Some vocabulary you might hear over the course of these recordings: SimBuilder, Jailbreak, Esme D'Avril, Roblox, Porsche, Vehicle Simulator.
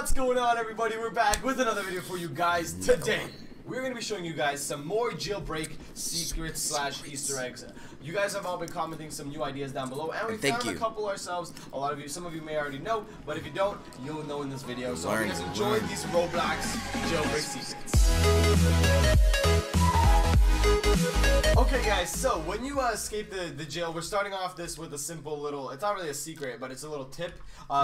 What's going on, everybody? We're back with another video for you guys. Today we're going to be showing you guys some more Jailbreak secrets / Easter eggs. You guys have all been commenting some new ideas down below, and we found a couple ourselves. A lot of you, some of you may already know, but if you don't, you'll know in this video. So if you guys enjoyed these Roblox Jailbreak secrets. Okay guys, so when you escape the jail, we're starting off this with a simple little, it's not really a secret, but it's a little tip.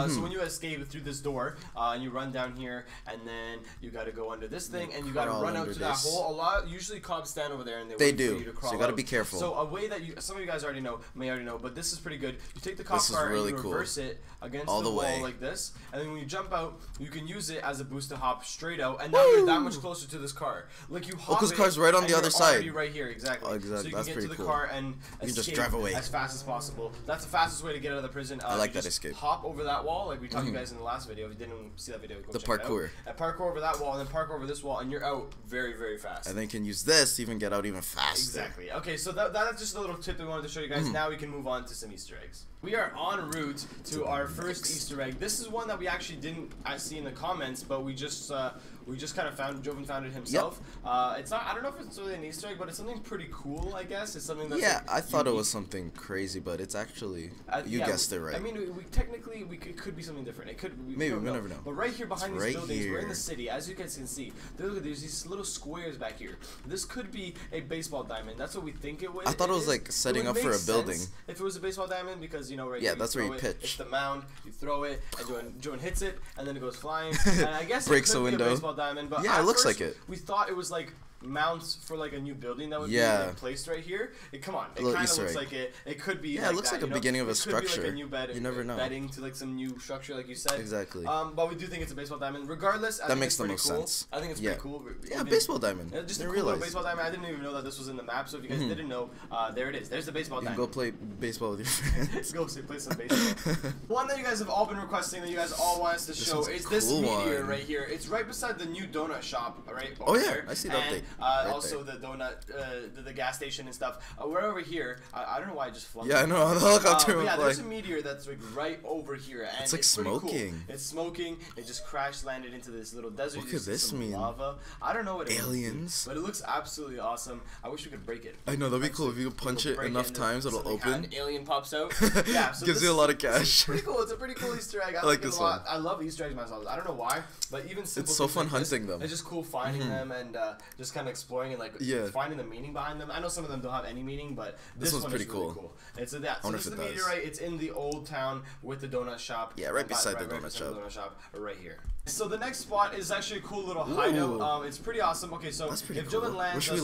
So when you escape through this door, and you run down here, and then you gotta go under this thing, and you gotta run out to that hole. A lot, usually cops stand over there and they wait for you to crawl. So you gotta be careful. So a way that some of you guys already know, may already know, but this is pretty good. You take the cop car and you reverse it against the wall like this, and then when you jump out, you can use it as a boost to hop straight out, and now you're that much closer to this car. Like you hop it, car's right on the other side. Right here, exactly. So you can get to the car and you just drive away as fast as possible. That's the fastest way to get out of the prison. I like that escape. Hop over that wall, like we talked to you guys in the last video. If you didn't see that video, go check it out. Parkour over that wall, and then parkour over this wall, and you're out very, very fast. And then you can use this to even get out even faster. Exactly. Okay, so that's just a little tip that we wanted to show you guys. Now we can move on to some Easter eggs. We are en route to our first Easter egg. This is one that we actually didn't see in the comments, but we just kind of found. Jovan found it himself. Yep. It's not. I don't know if it's really an Easter egg, but it's something pretty cool. I guess it's something that's like I thought it was something crazy, but it's actually you guessed it right. I mean, we technically it could be something different. It could maybe we never know. But right here behind these buildings, we're in the city. As you guys can see, look, there's these little squares back here. This could be a baseball diamond. That's what we think it was. I thought it was like setting up for a building. If it was a baseball diamond, because you know right. Yeah, here, that's where you pitch. It's the mound. You throw it, and Jovan hits it, and then it goes flying. And I guess breaks a window. Baseball diamond, but yeah, it looks like it. We thought it was like mounts for like a new building that would be like placed right here. Come on, it kind of looks like it. It could be. Yeah, like it looks like the beginning of a structure. Like a new bed, you never know. Bedding to like some new structure, like you said. Exactly. But we do think it's a baseball diamond. Regardless, I think makes the most sense. I think it's pretty cool. Yeah, baseball diamond. Just a cool baseball diamond. I didn't even know that this was in the map. So if you guys didn't know, there it is. There's the baseball diamond. Go play baseball with your friends. Go play some baseball. One that you guys have all been requesting, that you guys all want us to show, is this meteor right here. It's right beside the new donut shop. Right. Oh yeah, I see the update. Also the donut, the gas station and stuff. We're over here. I don't know why I just flunked. Yeah, I know. The helicopter. Yeah, there's a meteor that's like right over here. And it's like smoking. Cool. It's smoking. It just crash landed into this little desert. What could this mean? Lava. I don't know what it is. But it looks absolutely awesome. I wish we could break it. I know that'd be cool if you could punch it enough times. It'll open. An alien pops out. Yeah. So gives you a lot of cash. Pretty cool. It's a pretty cool Easter egg. I like this one. I love Easter eggs myself. I don't know why, but even simple. It's so fun hunting them. It's just cool finding them and just kind of exploring and like finding the meaning behind them. I know some of them don't have any meaning, but this one's pretty cool. It's so this is the meteorite. It's in the old town with the donut shop. Yeah, right beside the donut shop, right here. So the next spot is actually a cool little hideout. It's pretty awesome. Okay, so if Jovan lands us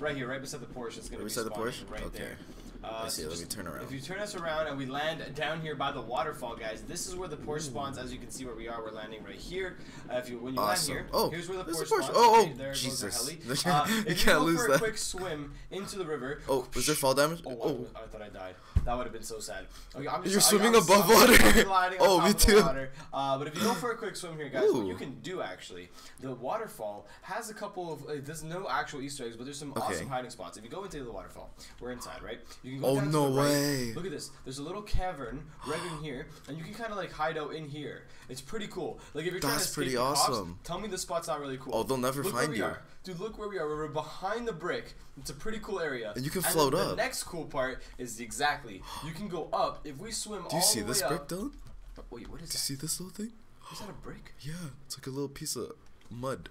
right here, right beside the Porsche, it's gonna be spawning right there. Let me turn around. If you turn us around and we land down here by the waterfall, guys, this is where the Porsche spawns. As you can see where we are, we're landing right here. When you land here, here's where the Porsche spawns. Oh, there goes the heli. If you go for a quick swim into the river. Oh, was there fall damage? Oh, I thought I died. That would have been so sad. Okay, you're swimming above water. Oh, me too. But if you go for a quick swim here, guys, what you can do actually, the waterfall has a couple of, there's no actual Easter eggs, but there's some awesome hiding spots. If you go into the waterfall, we're inside, right? You can go down to the way! Look at this. There's a little cavern right in here, and you can kind of like hide out in here. It's pretty cool. Like if you're trying to escape the cops, tell me the spot's not really cool. Oh, they'll never find you. Dude, look where we are. We're behind the brick. It's a pretty cool area. And you can float up. The next cool part is you can go up. If we swim all the way up. Do you see this brick, Dylan? Wait, what is that? Do you see this little thing? Is that a brick? Yeah, it's like a little piece of mud.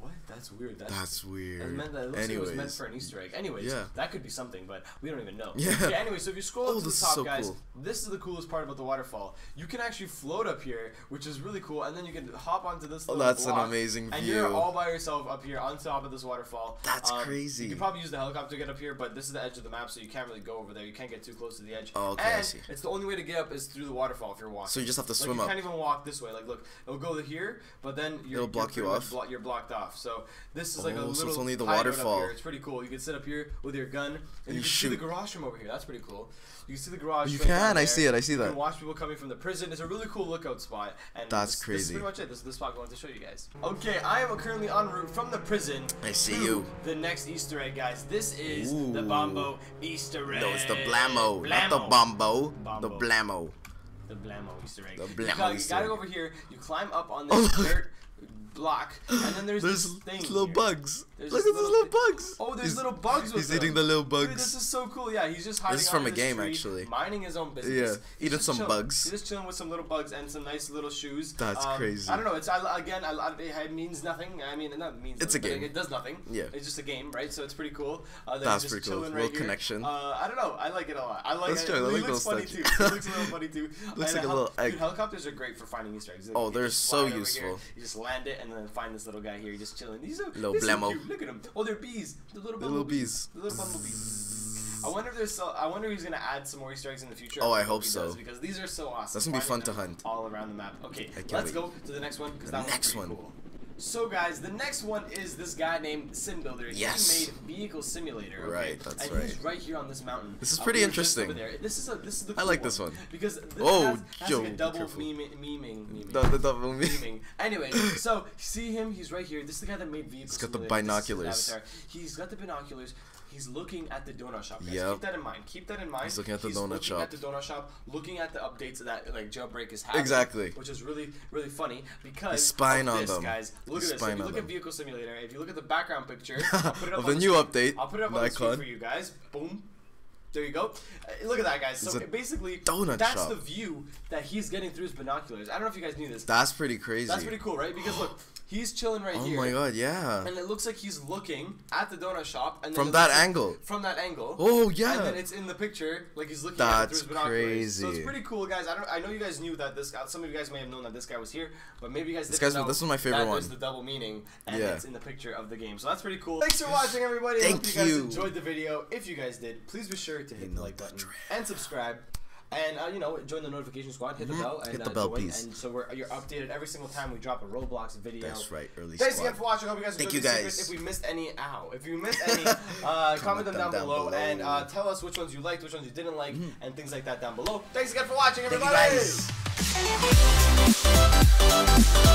What? That's weird. That's weird. It meant that it looks like it was meant for an Easter egg. Anyways, that could be something, but we don't even know. Yeah. Okay, anyway, so if you scroll up to the top, guys, this is the coolest part about the waterfall. You can actually float up here, which is really cool, and then you can hop onto this little block, an amazing view. And you're all by yourself up here on top of this waterfall. That's crazy. You could probably use the helicopter to get up here, but this is the edge of the map, so you can't really go over there. You can't get too close to the edge. Oh, okay, I see. It's the only way to get up is through the waterfall if you're walking. So you just have to swim up. You can't even walk this way. Like, look, it'll go to here, but then you'll block you. You're blocked off. So this is like a little. So it's only the waterfall. It's pretty cool. You can sit up here with your gun and you can see the garage from over here. That's pretty cool. You can see the garage. You can. I see it. I see that. You can watch people coming from the prison. It's a really cool lookout spot. And that's crazy. This is pretty much it. This is the spot I wanted to show you guys. Okay, I am currently en route from the prison. I see you. The next Easter egg, guys. This is the Bombo Easter egg. No, it's the Blammo, not the Bombo. The Blammo. The blammo Easter egg. The blammo Easter egg. You gotta go over here. You climb up on this dirt block, and then there's this thing. Little here. Bugs. There's Look at those little bugs. Oh, there's little bugs with He's eating the little bugs. Dude, this is so cool. Yeah, he's just hiding. This is from a game, actually. Mining his own business. Yeah, eating some bugs. He's just chilling with some little bugs and some nice little shoes. That's crazy. I don't know. It's it means nothing. I mean, it not means. It's nothing, a game. It does nothing. Yeah. It's just a game, right? So it's pretty cool. That's pretty cool. Real connection. I don't know. I like it a lot. I like it. It looks funny too. It looks a little funny too. Looks like a little egg. Dude, helicopters are great for finding Easter eggs. Oh, they're so useful. You just land it and then find this little guy here just chilling. He's so cute. Look at him. Oh, they're bees. The little bumblebees. The little bumblebees. I wonder if there's. I wonder if he's gonna add some more Easter eggs in the future. Oh, I hope so. Because these are so awesome. That's gonna be fun to hunt. All around the map. Okay, let's go to the next one because that one's pretty cool. So guys, the next one is this guy named SimBuilder. Yes. He made Vehicle Simulator. Okay? Right, that's right. And he's right here on this mountain. This is pretty interesting. Over there. This is the cool I like this one. Because this has like a double memeing. The double memeing. Anyway, so see him, he's right here. This is the guy that made Vehicle Simulator. He's got the binoculars. He's got the binoculars. He's looking at the donut shop, guys. Yep. Keep that in mind. Keep that in mind. He's looking at the donut shop. Looking at the donut shop, looking at the updates that like Jailbreak is having. Exactly. Which is really, really funny because he's spying on them, guys. Look at this. If you look at Vehicle Simulator, if you look at the background picture, I'll put it up on the new update. I'll put it up on the screen for you guys. Boom. There you go. Look at that, guys. So basically, that's the view that he's getting through his binoculars. I don't know if you guys knew this. That's pretty crazy. That's pretty cool, right? Because look. He's chilling right here. Oh my god, yeah. And it looks like he's looking at the donut shop. And from that angle. From that angle. Oh, yeah. And then it's in the picture, like he's looking at it through his binoculars. That's crazy. So it's pretty cool, guys. I know you guys knew that this guy, some of you guys may have known that this guy was here, but maybe you guys didn't know. This was my favorite one. That was the double meaning, and it's in the picture of the game. So that's pretty cool. Thanks for watching, everybody. Thank you. I hope you guys enjoyed the video. If you guys did, please be sure to hit the like button and subscribe. And, you know, join the notification squad, hit the bell, and hit the bell, please. And so you're updated every single time we drop a Roblox video. That's right, early squad. Thanks again for watching. Hope you guys enjoyed the secrets. If we missed any, if you missed any, comment them down below, and tell us which ones you liked, which ones you didn't like, and things like that down below. Thanks again for watching, everybody. Thank you guys.